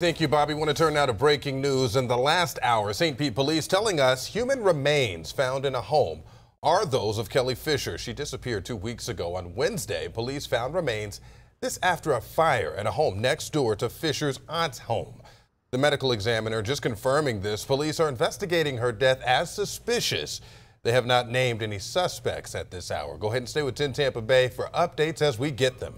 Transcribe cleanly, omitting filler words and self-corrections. Thank you, Bobby. I want to turn now to breaking news. In the last hour, St. Pete police telling us human remains found in a home are those of Kelli Fisher. She disappeared 2 weeks ago. On Wednesday, police found remains this after a fire at a home next door to Fisher's aunt's home. The medical examiner just confirming this. Police are investigating her death as suspicious. They have not named any suspects at this hour. Go ahead and stay with 10 Tampa Bay for updates as we get them.